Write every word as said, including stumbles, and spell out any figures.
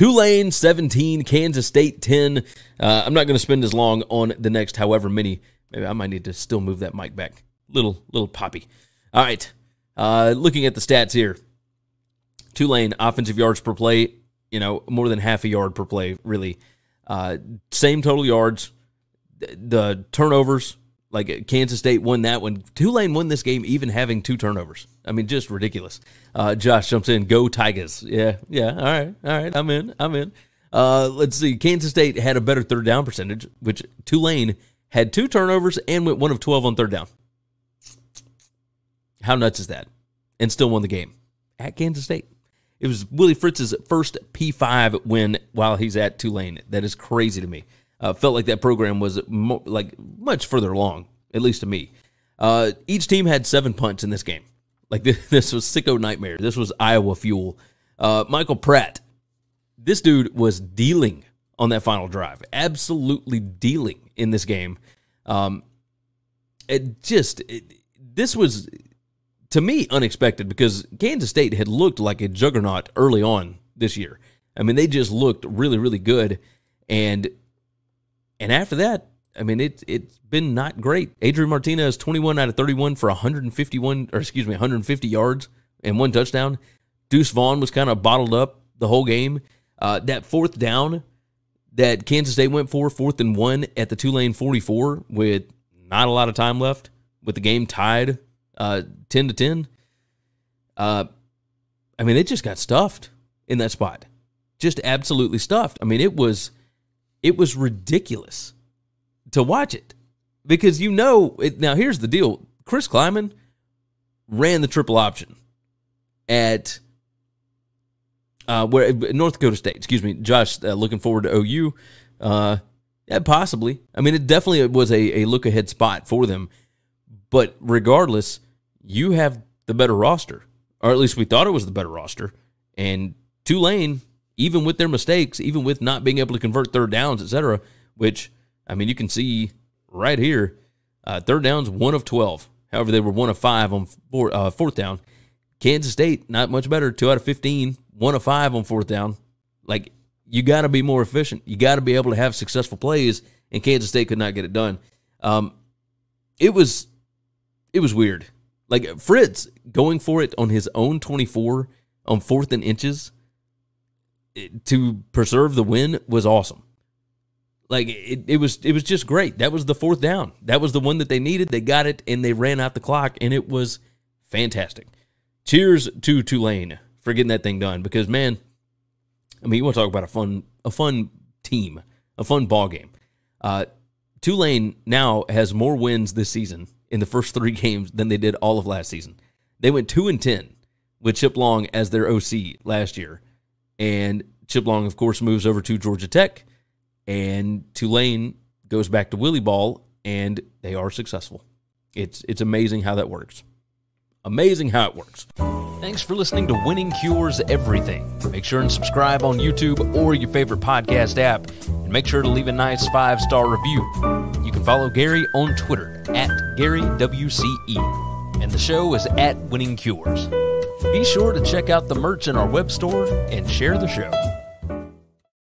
Tulane seventeen, Kansas State ten. Uh, I'm not going to spend as long on the next however many. Maybe I might need to still move that mic back. Little, little poppy. All right. Uh, looking at the stats here. Tulane offensive yards per play, you know, more than half a yard per play, really. Uh, same total yards. The turnovers, like Kansas State won that one. Tulane won this game even having two turnovers. I mean, just ridiculous. Uh, Josh jumps in, go Tigers. Yeah, yeah, all right, all right, I'm in, I'm in. Uh, let's see, Kansas State had a better third down percentage, which Tulane had two turnovers and went one of twelve on third down. How nuts is that? And still won the game at Kansas State. It was Willie Fritz's first P five win while he's at Tulane. That is crazy to me. Uh, felt like that program was mo like much further along, at least to me. Uh, each team had seven punts in this game. Like this, this was sicko nightmare. This was Iowa fuel. Uh, Michael Pratt, this dude was dealing on that final drive. Absolutely dealing in this game. Um, it just it, this was, to me, unexpected because Kansas State had looked like a juggernaut early on this year. I mean, they just looked really, really good, and. And after that, I mean, it, it's been not great. Adrian Martinez, twenty-one out of thirty-one for one hundred fifty-one, or excuse me, one hundred fifty yards and one touchdown. Deuce Vaughn was kind of bottled up the whole game. Uh, that fourth down that Kansas State went for, fourth and one at the Tulane forty-four with not a lot of time left, with the game tied uh, ten to ten. Uh, I mean, it just got stuffed in that spot. Just absolutely stuffed. I mean, it was... It was ridiculous to watch it because, you know, it, now here's the deal. Chris Klieman ran the triple option at uh, where North Dakota State. Excuse me, Josh, uh, looking forward to O U. Uh, yeah, possibly. I mean, it definitely was a, a look-ahead spot for them. But regardless, you have the better roster, or at least we thought it was the better roster. And Tulane... even with their mistakes, even with not being able to convert third downs, et cetera, which, I mean, you can see right here, uh, third downs, one of twelve. However, they were one of five on four, uh, fourth down. Kansas State, not much better, two out of fifteen, one of five on fourth down. Like, you got to be more efficient. You got to be able to have successful plays, and Kansas State could not get it done. Um, it was it was weird. Like, Fritz going for it on his own twenty-four on fourth and inches, to preserve the win was awesome. Like it, it was, it was just great. That was the fourth down. That was the one that they needed. They got it, and they ran out the clock, and it was fantastic. Cheers to Tulane for getting that thing done. Because man, I mean, you want to talk about a fun, a fun team, a fun ball game. Uh, Tulane now has more wins this season in the first three games than they did all of last season. They went two and ten with Chip Long as their O C last year. And Chip Long, of course, moves over to Georgia Tech. And Tulane goes back to Willy Ball, and they are successful. It's, it's amazing how that works. Amazing how it works. Thanks for listening to Winning Cures Everything. Make sure and subscribe on YouTube or your favorite podcast app. And make sure to leave a nice five-star review. You can follow Gary on Twitter, at Gary W C E. And the show is at Winning Cures. Be sure to check out the merch in our web store and share the show.